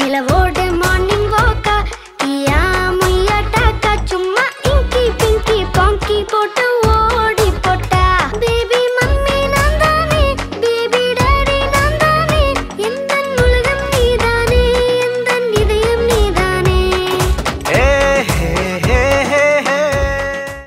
நிலவோடு மான்